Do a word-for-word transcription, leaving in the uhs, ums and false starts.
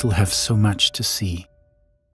still have so much to see.